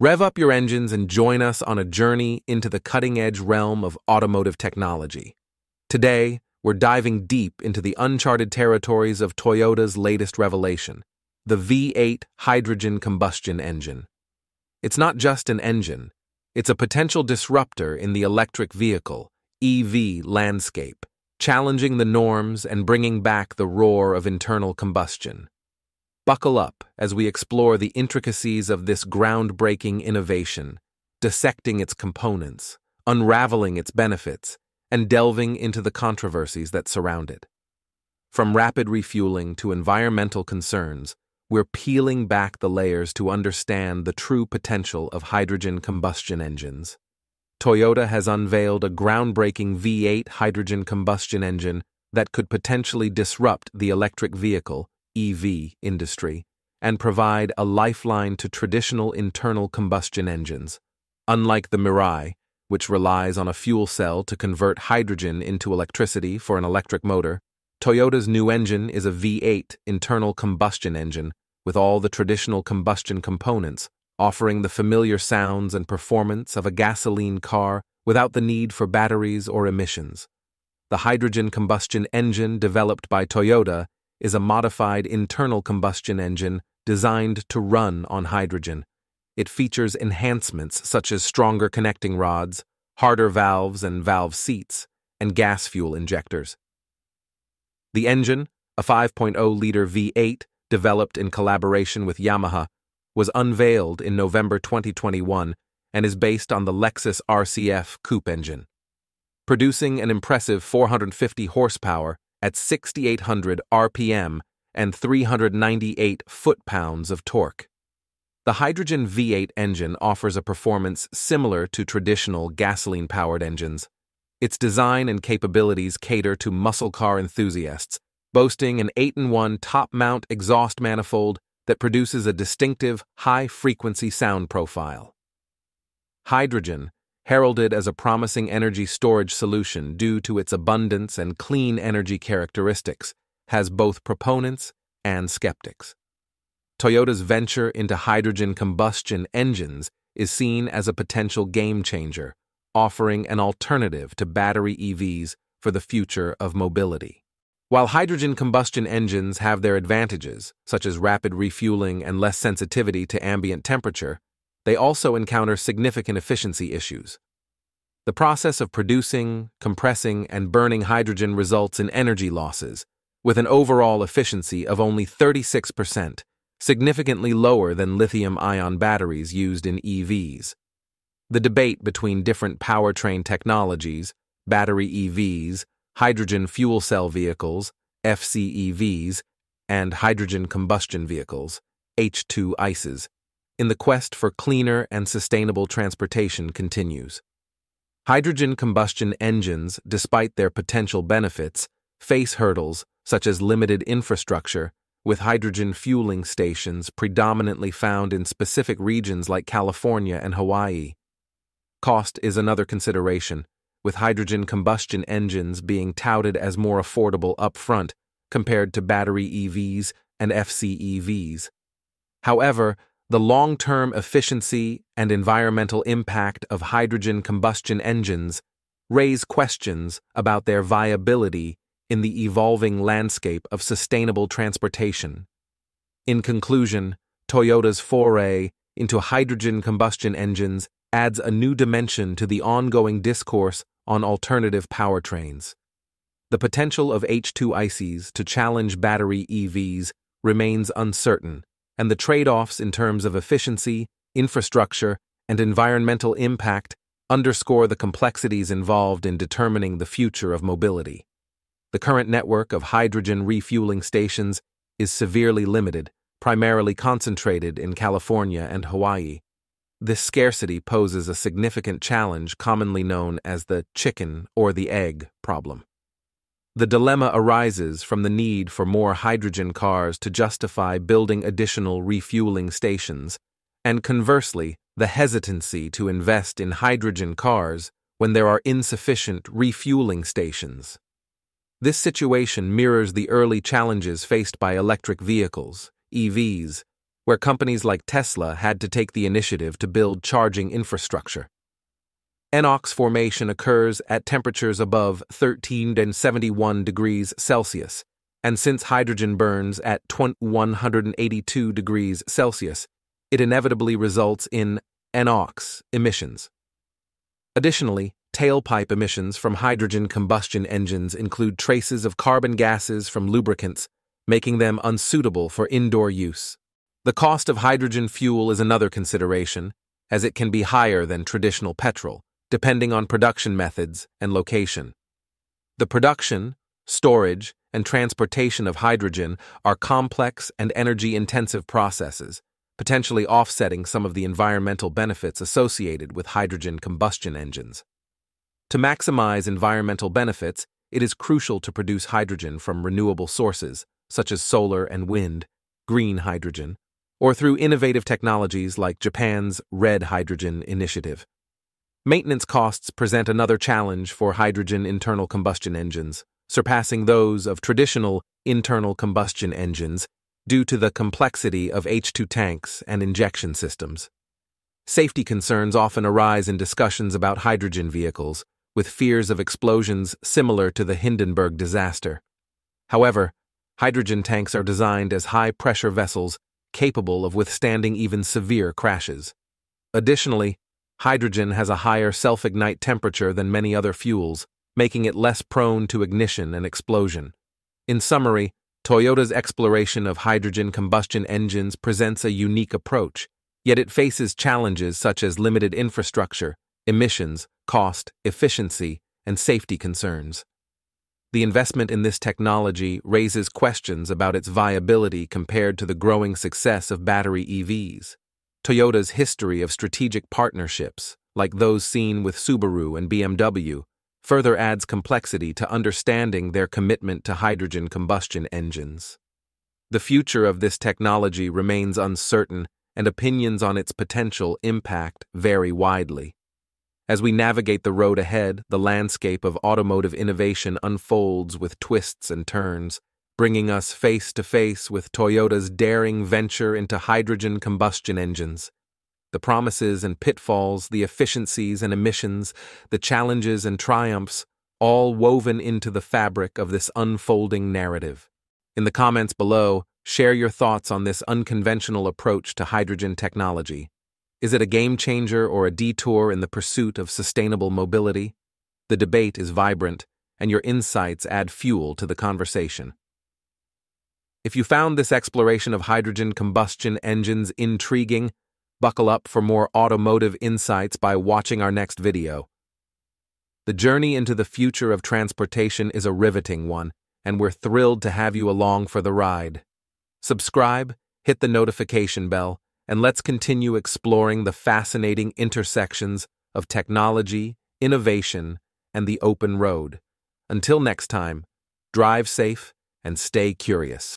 Rev up your engines and join us on a journey into the cutting-edge realm of automotive technology. Today, we're diving deep into the uncharted territories of Toyota's latest revelation, the V8 hydrogen combustion engine. It's not just an engine, it's a potential disruptor in the electric vehicle, EV landscape, challenging the norms and bringing back the roar of internal combustion. Buckle up as we explore the intricacies of this groundbreaking innovation, dissecting its components, unraveling its benefits, and delving into the controversies that surround it. From rapid refueling to environmental concerns, we're peeling back the layers to understand the true potential of hydrogen combustion engines. Toyota has unveiled a groundbreaking V8 hydrogen combustion engine that could potentially disrupt the electric vehicle EV industry and provide a lifeline to traditional internal combustion engines. Unlike the Mirai, which relies on a fuel cell to convert hydrogen into electricity for an electric motor, Toyota's new engine is a V8 internal combustion engine with all the traditional combustion components, offering the familiar sounds and performance of a gasoline car without the need for batteries or emissions. The hydrogen combustion engine developed by Toyota is a modified internal combustion engine designed to run on hydrogen. It features enhancements such as stronger connecting rods, harder valves and valve seats, and gas fuel injectors. The engine, a 5.0-liter V8 developed in collaboration with Yamaha, was unveiled in November 2021 and is based on the Lexus RCF coupe engine, producing an impressive 450 horsepower at 6,800 RPM and 398 foot-pounds of torque. The hydrogen V8 engine offers a performance similar to traditional gasoline-powered engines. Its design and capabilities cater to muscle car enthusiasts, boasting an 8-in-1 top-mount exhaust manifold that produces a distinctive, high-frequency sound profile. Hydrogen, heralded as a promising energy storage solution due to its abundance and clean energy characteristics, has both proponents and skeptics. Toyota's venture into hydrogen combustion engines is seen as a potential game-changer, offering an alternative to battery EVs for the future of mobility. While hydrogen combustion engines have their advantages, such as rapid refueling and less sensitivity to ambient temperature, they also encounter significant efficiency issues. The process of producing, compressing, and burning hydrogen results in energy losses, with an overall efficiency of only 36%, significantly lower than lithium-ion batteries used in EVs. The debate between different powertrain technologies, battery EVs, hydrogen fuel cell vehicles, FCEVs, and hydrogen combustion vehicles, H2ICEs, in the quest for cleaner and sustainable transportation continues. Hydrogen combustion engines, despite their potential benefits, face hurdles such as limited infrastructure, with hydrogen fueling stations predominantly found in specific regions like California and Hawaii. Cost is another consideration, with hydrogen combustion engines being touted as more affordable upfront compared to battery EVs and FCEVs. However, the long-term efficiency and environmental impact of hydrogen combustion engines raise questions about their viability in the evolving landscape of sustainable transportation. In conclusion, Toyota's foray into hydrogen combustion engines adds a new dimension to the ongoing discourse on alternative powertrains. The potential of H2ICs to challenge battery EVs remains uncertain, and the trade-offs in terms of efficiency, infrastructure, and environmental impact underscore the complexities involved in determining the future of mobility. The current network of hydrogen refueling stations is severely limited, primarily concentrated in California and Hawaii. This scarcity poses a significant challenge commonly known as the chicken or the egg problem. The dilemma arises from the need for more hydrogen cars to justify building additional refueling stations, and conversely, the hesitancy to invest in hydrogen cars when there are insufficient refueling stations. This situation mirrors the early challenges faced by electric vehicles, EVs, where companies like Tesla had to take the initiative to build charging infrastructure. NOx formation occurs at temperatures above 1371 degrees Celsius, and since hydrogen burns at 182 degrees Celsius, it inevitably results in NOx emissions. Additionally, tailpipe emissions from hydrogen combustion engines include traces of carbon gases from lubricants, making them unsuitable for indoor use. The cost of hydrogen fuel is another consideration, as it can be higher than traditional petrol, depending on production methods and location. The production, storage, and transportation of hydrogen are complex and energy-intensive processes, potentially offsetting some of the environmental benefits associated with hydrogen combustion engines. To maximize environmental benefits, it is crucial to produce hydrogen from renewable sources, such as solar and wind, green hydrogen, or through innovative technologies like Japan's Red Hydrogen Initiative. Maintenance costs present another challenge for hydrogen internal combustion engines, surpassing those of traditional internal combustion engines due to the complexity of H2 tanks and injection systems. Safety concerns often arise in discussions about hydrogen vehicles, with fears of explosions similar to the Hindenburg disaster. However, hydrogen tanks are designed as high-pressure vessels capable of withstanding even severe crashes. Additionally, hydrogen has a higher self-ignite temperature than many other fuels, making it less prone to ignition and explosion. In summary, Toyota's exploration of hydrogen combustion engines presents a unique approach, yet it faces challenges such as limited infrastructure, emissions, cost, efficiency, and safety concerns. The investment in this technology raises questions about its viability compared to the growing success of battery EVs. Toyota's history of strategic partnerships, like those seen with Subaru and BMW, further adds complexity to understanding their commitment to hydrogen combustion engines. The future of this technology remains uncertain, and opinions on its potential impact vary widely. As we navigate the road ahead, the landscape of automotive innovation unfolds with twists and turns, bringing us face to face with Toyota's daring venture into hydrogen combustion engines. The promises and pitfalls, the efficiencies and emissions, the challenges and triumphs, all woven into the fabric of this unfolding narrative. In the comments below, share your thoughts on this unconventional approach to hydrogen technology. Is it a game changer or a detour in the pursuit of sustainable mobility? The debate is vibrant, and your insights add fuel to the conversation. If you found this exploration of hydrogen combustion engines intriguing, buckle up for more automotive insights by watching our next video. The journey into the future of transportation is a riveting one, and we're thrilled to have you along for the ride. Subscribe, hit the notification bell, and let's continue exploring the fascinating intersections of technology, innovation, and the open road. Until next time, drive safe and stay curious.